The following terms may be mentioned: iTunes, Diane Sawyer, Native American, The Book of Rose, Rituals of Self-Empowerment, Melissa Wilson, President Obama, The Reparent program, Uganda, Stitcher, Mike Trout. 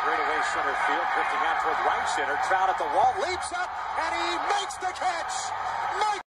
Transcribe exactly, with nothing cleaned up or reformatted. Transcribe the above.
Straight away center field, drifting out toward right center. Trout at the wall, leaps up, and he makes the catch. Mike